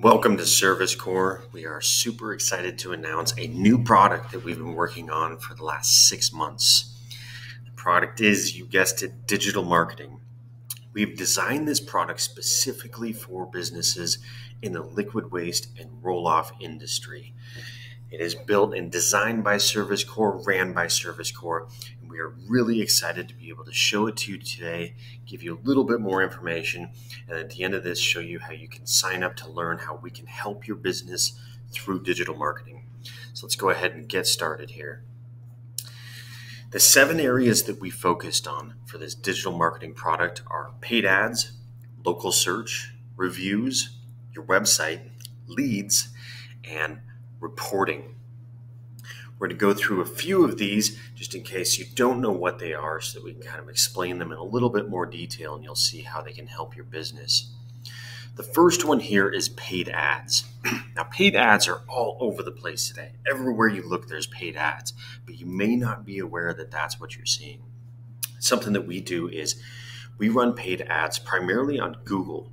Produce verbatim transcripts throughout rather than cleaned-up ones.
Welcome to ServiceCore. We are super excited to announce a new product that we've been working on for the last six months. The product is, you guessed it, digital marketing. We've designed this product specifically for businesses in the liquid waste and roll-off industry. It is built and designed by ServiceCore, ran by ServiceCore, and we are really excited to be able to show it to you today, give you a little bit more information, and at the end of this, show you how you can sign up to learn how we can help your business through digital marketing. So let's go ahead and get started here. The seven areas that we focused on for this digital marketing product are paid ads, local search, reviews, your website, leads, and reporting. We're going to go through a few of these just in case you don't know what they are so that we can kind of explain them in a little bit more detail and you'll see how they can help your business. The first one here is paid ads. Now, paid ads are all over the place today. Everywhere you look, there's paid ads, but you may not be aware that that's what you're seeing. Something that we do is we run paid ads primarily on Google.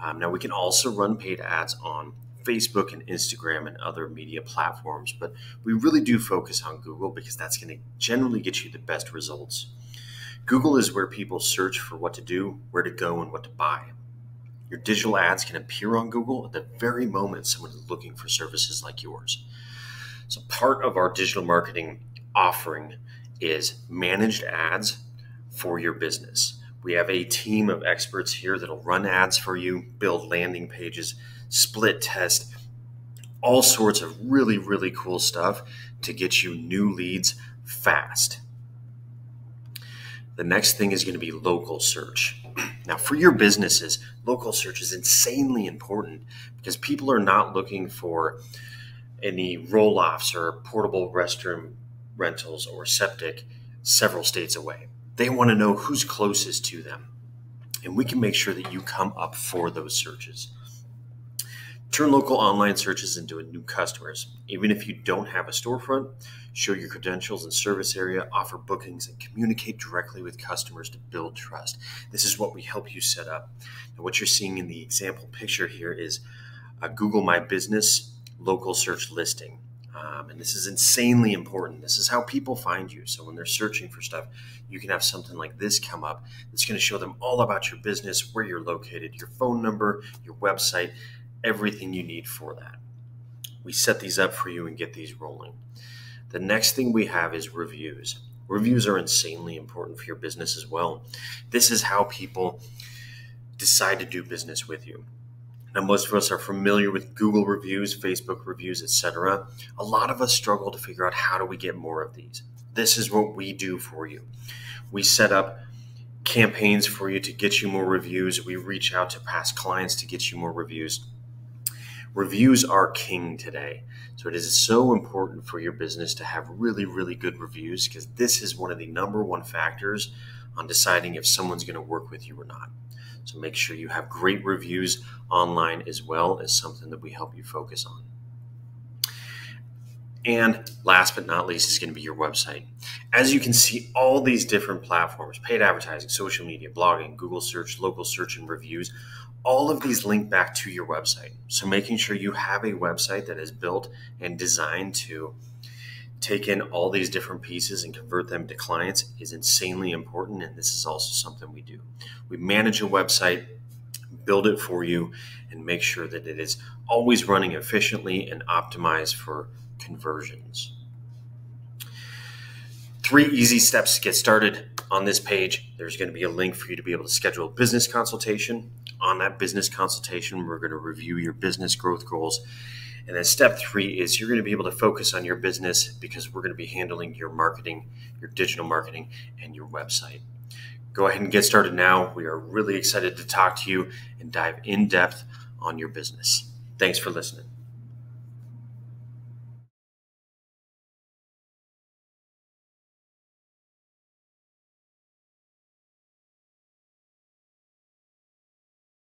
Um, now, we can also run paid ads on Facebook and Instagram and other media platforms, but we really do focus on Google because that's going to generally get you the best results. Google is where people search for what to do, where to go, and what to buy. Your digital ads can appear on Google at the very moment someone is looking for services like yours. So part of our digital marketing offering is managed ads for your business. We have a team of experts here that'll run ads for you, build landing pages, split test, all sorts of really, really cool stuff to get you new leads fast. The next thing is going to be local search. Now, for your businesses, local search is insanely important because people are not looking for any roll-offs or portable restroom rentals or septic several states away. They want to know who's closest to them, and we can make sure that you come up for those searches. Turn local online searches into new customers. Even if you don't have a storefront, show your credentials and service area, offer bookings, and communicate directly with customers to build trust. This is what we help you set up. And what you're seeing in the example picture here is a Google My Business local search listing. Um, and this is insanely important. This is how people find you. So when they're searching for stuff, you can have something like this come up. It's going to show them all about your business, where you're located, your phone number, your website, everything you need for that. We set these up for you and get these rolling. The next thing we have is reviews. Reviews are insanely important for your business as well. This is how people decide to do business with you. Now, most of us are familiar with Google reviews, Facebook reviews, et cetera. A lot of us struggle to figure out how do we get more of these. This is what we do for you. We set up campaigns for you to get you more reviews. We reach out to past clients to get you more reviews. Reviews are king today. So it is so important for your business to have really, really good reviews because this is one of the number one factors on deciding if someone's going to work with you or not. So make sure you have great reviews online as well as something that we help you focus on. And last but not least is going to be your website. As you can see, all these different platforms, paid advertising, social media, blogging, Google search, local search, and reviews, all of these link back to your website. So making sure you have a website that is built and designed to take in all these different pieces and convert them to clients is insanely important, and this is also something we do. We manage a website, build it for you, and make sure that it is always running efficiently and optimized for conversions. Three easy steps to get started. On this page, there's going to be a link for you to be able to schedule a business consultation. On that business consultation, we're going to review your business growth goals. And then step three is you're going to be able to focus on your business because we're going to be handling your marketing, your digital marketing, and your website. Go ahead and get started now. We are really excited to talk to you and dive in depth on your business. Thanks for listening.